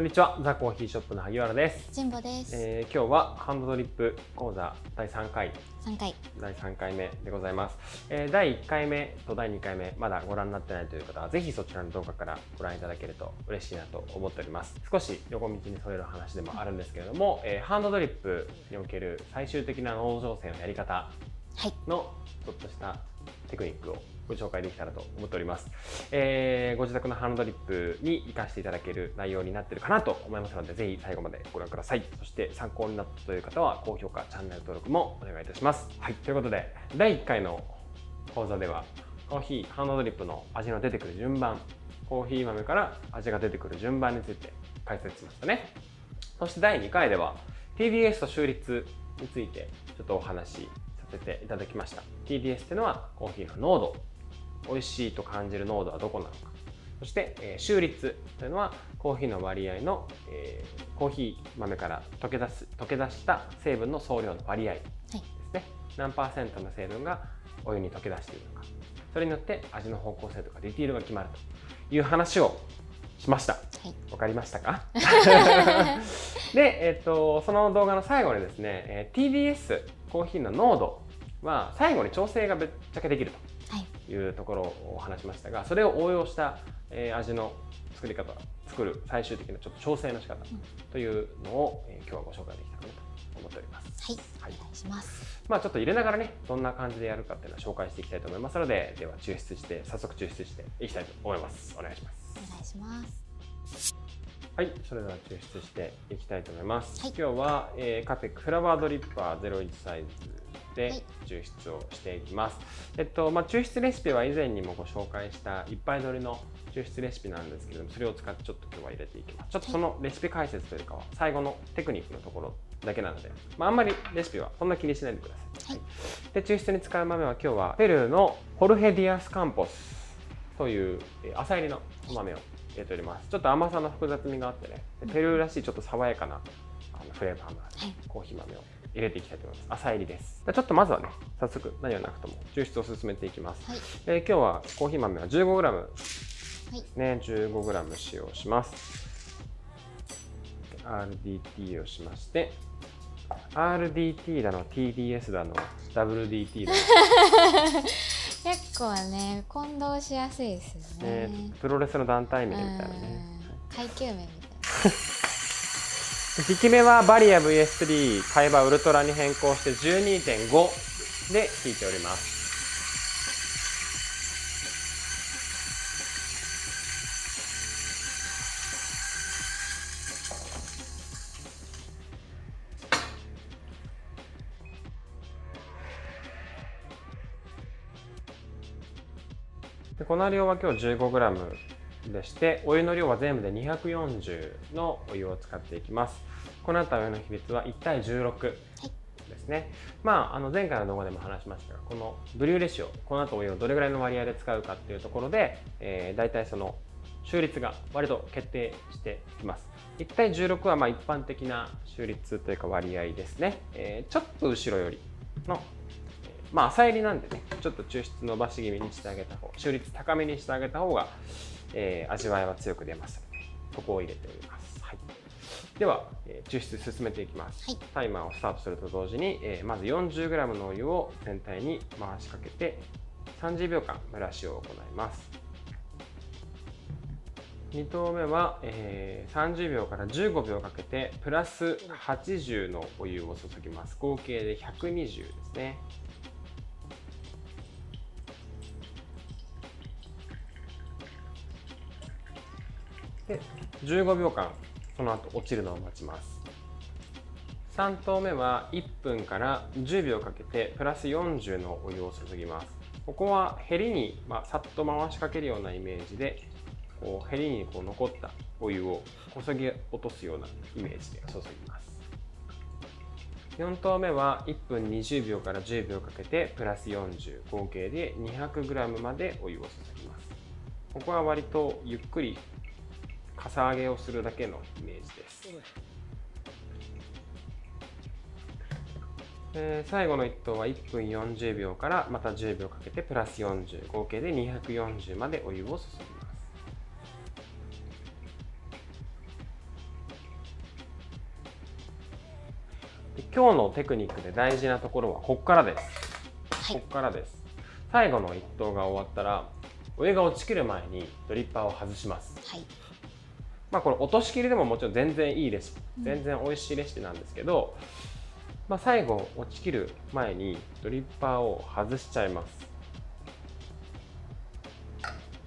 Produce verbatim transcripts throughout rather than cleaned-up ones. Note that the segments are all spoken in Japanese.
こんにちは、ザ・コーヒーショップの萩原です。神保です。えー、今日はハンドドリップ講座だいさんかい。さんかい。だいさんかいめでございます。えー、だいいっかいめとだいにかいめ、まだご覧になってないという方は、ぜひそちらの動画からご覧いただけると嬉しいなと思っております。少し横道にそれる話でもあるんですけれども、えー、ハンドドリップにおける最終的な濃度調整のやり方のちょっとしたテクニックをご紹介できたらと思っております、えー、ご自宅のハンドドリップに活かしていただける内容になっているかなと思いますので、ぜひ最後までご覧ください。そして参考になったという方は高評価、チャンネル登録もお願いいたします、はい、ということでだいいっかいの講座ではコーヒーハンドドリップの味の出てくる順番、コーヒー豆から味が出てくる順番について解説しましたね。そしてだいにかいでは ティーディーエス と収率についてちょっとお話しさせていただきました。 ティーディーエス というのはコーヒーの濃度、美味しいと感じる濃度はどこなのか、そして、えー、収率というのはコーヒーの割合の、えー、コーヒー豆から溶け出す溶け出した成分の総量の割合ですね、はい、何パーセントの成分がお湯に溶け出しているのか、それによって味の方向性とかディティールが決まるという話をしました。はい、わかりましたか？で、えーと、その動画の最後にですね、えー、ティーディーエス コーヒーの濃度は最後に調整がぶっちゃけできると。いうところを話しましたが、それを応用した、えー、味の作り方、作る最終的なちょっと調整の仕方というのを、うん、えー、今日はご紹介できたかなと思っております。はい、はい、お願いします。まあちょっと入れながらね、どんな感じでやるかっていうのは紹介していきたいと思いますので、では抽出して早速抽出していきたいと思います。お願いします。お願いします。はい、それでは抽出していきたいと思います。はい、今日は、えー、カペックフラワードリッパーゼロイチサイズ。で抽出をしていきます。えっとまあ、抽出レシピは以前にもご紹介した一杯取りの抽出レシピなんですけれども、それを使ってちょっと今日は入れていきます。ちょっとそのレシピ解説というかは最後のテクニックのところだけなので、まあ、あんまりレシピはそんな気にしないでください。はい、で抽出に使う豆は今日はペルーのホルヘ・ディアス・カンポスという浅煎りのお豆を入れております。ちょっと甘さの複雑味があってね、ペルーらしいちょっと爽やかなあのフレーバーのあるコーヒー豆を入れていきたいと思います。浅煎りです。ちょっとまずはね、早速何はなくとも抽出を進めていきます。はい、えー、今日はコーヒー豆は じゅうごグラム ですね、はい、じゅうごグラム 使用します。アールディーティー をしまして、アールディーティー だの ティーディーエス だの ダブリューディーティー だの。結構ね、混同しやすいですよね。ね、プロレスの団体名みたいなね。階級名みたいな。引き目はバリア ブイエススリー 海馬ウルトラに変更して じゅうにてんご で引いております。で粉量は今日 じゅうごグラム でして、お湯の量は全部でにひゃくよんじゅうのお湯を使っていきます。このあたりの比率はいち対じゅうろくですね。はい、まあ、あの前回の動画でも話しましたが、このブリューレシオ、このあとお湯をどれぐらいの割合で使うかっていうところで、えー、大体その収率が割と決定してきます。いち対じゅうろくはまあ一般的な収率というか割合ですね。えー、ちょっと後ろよりの、まあ、浅煎りなんでね、ちょっと抽出伸ばし気味にしてあげた方、収率高めにしてあげた方が、えー、味わいは強く出ますので、ここを入れております。はい、では、えー、抽出進めていきます。はい、タイマーをスタートすると同時に、えー、まず よんじゅうグラム のお湯を全体に回しかけてさんじゅうびょうかん蒸らしを行います。に投目は、えー、さんじゅうびょうからじゅうごびょうかけてプラスはちじゅうのお湯を注ぎます。合計でひゃくにじゅうですね。でじゅうごびょうかんその後落ちるのを待ちます。さん投目はいっぷんからじゅうびょうかけてプラスよんじゅうのお湯を注ぎます。ここはヘリに、まあ、さっと回しかけるようなイメージで、こうヘリにこう残ったお湯をこそぎ落とすようなイメージで注ぎます。よん投目はいっぷんにじゅうびょうからじゅうびょうかけてプラスよんじゅう、合計で にひゃくグラム までお湯を注ぎます。ここは割とゆっくりかさ上げをするだけのイメージです。えー、最後のいっ投はいっぷんよんじゅうびょうからまたじゅうびょうかけてプラスよんじゅう、合計でにひゃくよんじゅうまでお湯を注ぎます。今日のテクニックで大事なところはこっからです。こっからです。最後の一投が終わったら上が落ちきる前にドリッパーを外します。はい、まあこれ落としきりでももちろん全然いいレシピ、全然美味しいレシピなんですけど、まあ、最後落ちきる前にドリッパーを外しちゃいます。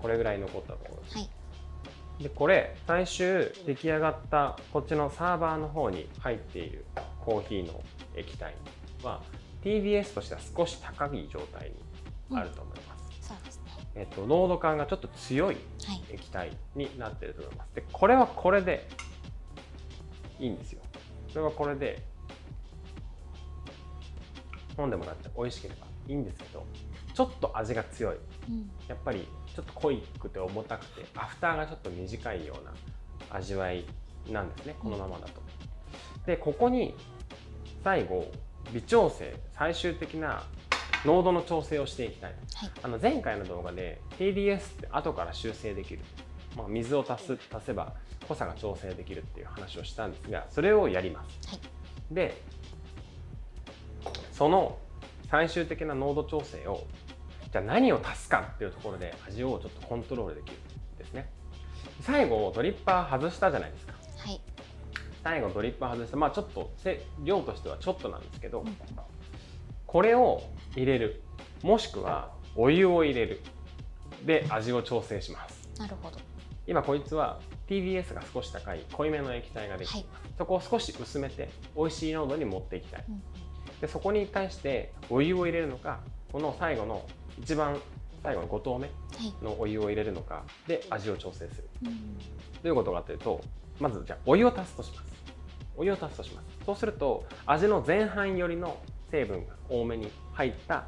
これぐらい残ったところです。はい、でこれ最終出来上がったこっちのサーバーの方に入っているコーヒーの液体は ティービーエス としては少し高い状態にあると思います。うん、そうですね。えっと濃度感がちょっと強い液体になっていると思います。はい、でこれはこれでいいんですよ。それはこれで飲んでもらって美味しければいいんですけど、ちょっと味が強い、うん、やっぱりちょっと濃くて重たくてアフターがちょっと短いような味わいなんですね、このままだと。うん、でここに最後微調整、最終的な濃度の調整をしていきたい、はい、あの前回の動画で ティーディーエス って後から修正できる、まあ、水を足す足せば濃さが調整できるっていう話をしたんですが、それをやります、はい、でその最終的な濃度調整をじゃあ何を足すかっていうところで味をちょっとコントロールできるんですね。最後ドリッパー外したじゃないですか、はい、最後ドリッパー外した、まあちょっと量としてはちょっとなんですけど、うん、これを入れる、もしくはお湯を入れるで味を調整します。なるほど。今こいつは ティービーエス が少し高い濃いめの液体ができて、はい、そこを少し薄めて美味しい濃度に持っていきたい、うん、でそこに対してお湯を入れるのか、この最後の一番最後のご投目のお湯を入れるのかで味を調整する、はい、どういうことかというと、まずじゃあお湯を足すとします。お湯を足すとします。そうすると味の前半よりの成分が多めに入った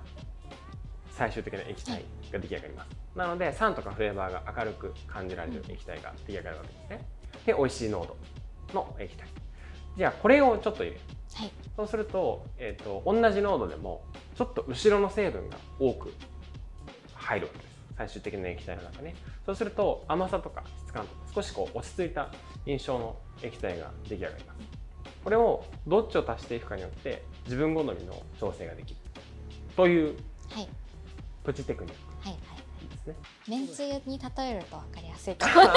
最終的な液体が出来上がります、はい、なので酸とかフレーバーが明るく感じられる液体が出来上がるわけですね。で美味しい濃度の液体、じゃあこれをちょっと入れる、はい、そうすると、えーと、同じ濃度でもちょっと後ろの成分が多く入るわけです、最終的な液体の中ね。そうすると甘さとか質感とか少しこう落ち着いた印象の液体が出来上がります。これをどっちを足していくかによって自分好みの調整ができるというプチテクニック、はいはいはい、めんつゆに例えると分かりやすいと思います。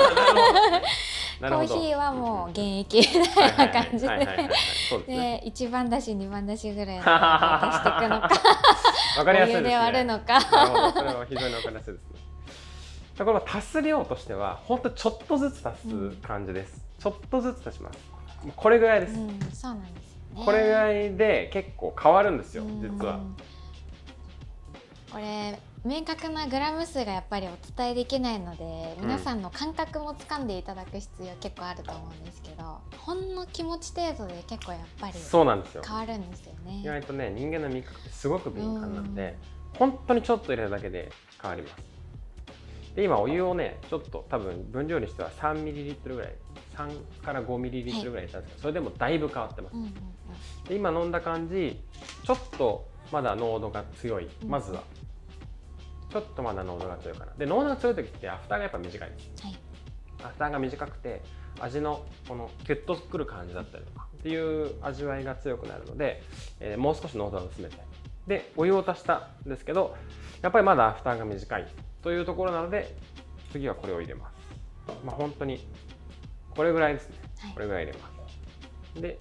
コーヒーはもう現役みたいな感じでいちばんだしにばんだしぐらいの足していくのか、お湯で割るのか。それは非常に分かりやすいですね。これは足す量としては本当ちょっとずつ足す感じです、うん、ちょっとずつ足します。これぐらいです、うん、そうなんですよね。これぐらいで結構変わるんですよ、うん、実は。これ明確なグラム数がやっぱりお伝えできないので、皆さんの感覚もつかんでいただく必要結構あると思うんですけど、ほんの気持ち程度で結構やっぱり変わるんですよね。意外とね、人間の味覚ってすごく敏感なので、うん、本当にちょっと入れるだけで変わります。で今お湯をねちょっと多分分量にしては さんミリリットル ぐらい、さんからごミリリットル ぐらい入れたんですけど、はい、それでもだいぶ変わってます、うんうんうん、で今飲んだ感じちょっとまだ濃度が強い、まずは、うんちょっとまだ濃度が強いかな。で濃度が強い時ってアフターがやっぱ短いです、はい、アフターが短くて味のこのキュッとくる感じだったりとかっていう味わいが強くなるので、えー、もう少し濃度を薄めてでお湯を足したんですけど、やっぱりまだアフターが短いというところなので次はこれを入れます。まあ本当にこれぐらいですね、はい、これぐらい入れますで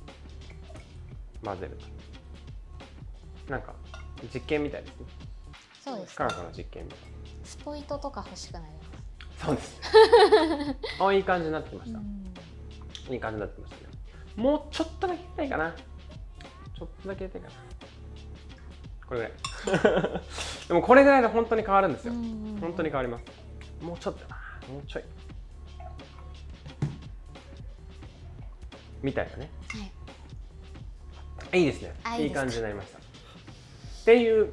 混ぜると、なんか実験みたいですね。そうですね、科学の実験みたいな。スポイトとか欲しくなります。そうです。あ、いい感じになってきました。いい感じになってきましたね。もうちょっとだけ入れたいかな。ちょっとだけ入れたいかな。これぐらい。でもこれぐらいで本当に変わるんですよ。本当に変わります。もうちょっとだな。もうちょい。みたいなね。はい、いいですね。いいです。いい感じになりました。っていう。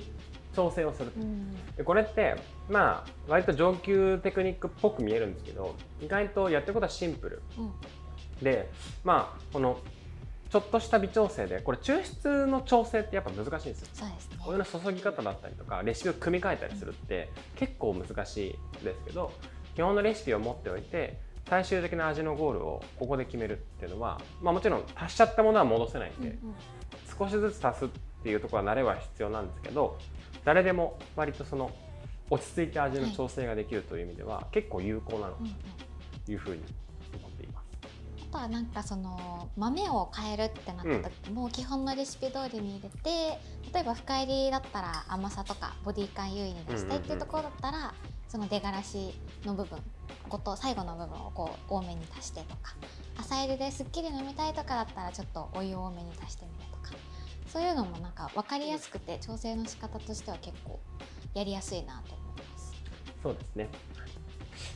調整をする、うん、でこれってまあ割と上級テクニックっぽく見えるんですけど、意外とやってることはシンプル、うん、でまあこのちょっとした微調整で、これ抽出の調整ってやっぱ難しいんですよ。そうですね、お湯の注ぎ方だったりとかレシピを組み替えたりするって結構難しいですけど、基本のレシピを持っておいて最終的な味のゴールをここで決めるっていうのは、まあ、もちろん足しちゃったものは戻せないんで、うん、うん少しずつ足すっていうところは慣れは必要なんですけど、誰でも割とその落ち着いて味の調整ができるという意味では、はい、結構有効なのかなというふうに思っています。あとはなんかその豆を変えるってなった時も、うん、基本のレシピ通りに入れて、例えば深入りだったら甘さとかボディ感優位に出したいっていうところだったら、その出がらしの部分ごと最後の部分をこう多めに足してとか、浅煎りですっきり飲みたいとかだったらちょっとお湯を多めに足してみるとか、そういうのもなんか分かりやすくて調整の仕方としては結構やりやすいなと思います。そうですね。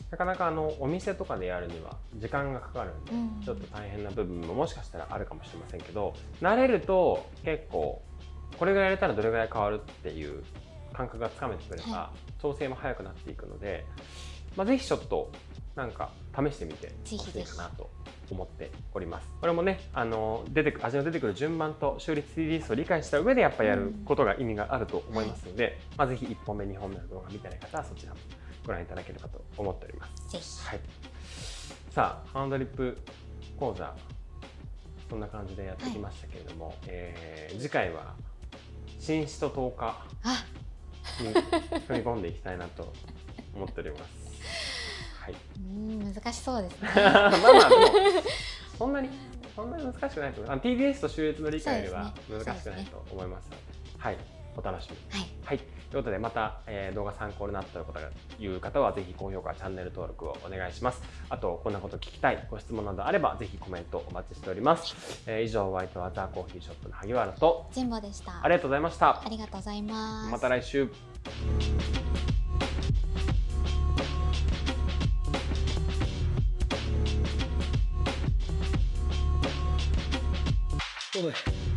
なかなかあのお店とかでやるには時間がかかるんで、うん、ちょっと大変な部分ももしかしたらあるかもしれませんけど、慣れると結構これぐらい入れたらどれぐらい変わるっていう感覚がつかめてくれば、はい、調整も早くなっていくので、まあ、ぜひちょっとなんか試してみてほしいかなと思っております。これもね、あの出て味の出てくる順番と収率 ティーディーエス を理解した上でやっぱりやることが意味があると思いますので、うん、まあ、ぜひいっぽんめにほんめの動画見てない方はそちらもご覧いただければと思っております。はい、さあハンドリップ講座そんな感じでやってきましたけれども、はい、えー、次回は新酒と糖化に踏み込んでいきたいなと思っております。はい、うん難しそうですね。まあまあでもそんなにそんなに難しくないと思います。ティーディーエス と収益の理解よりは難しくないと思いますので、はい、お楽しみ。はい、はい、ということでまた、えー、動画参考になった方がいう方はぜひ高評価、チャンネル登録をお願いします。あとこんなこと聞きたいご質問などあればぜひコメントお待ちしております。えー、以上ホワイトワーザーコーヒーショップの萩原と神保でした。ありがとうございました。ありがとうございます。また来週。Hold it.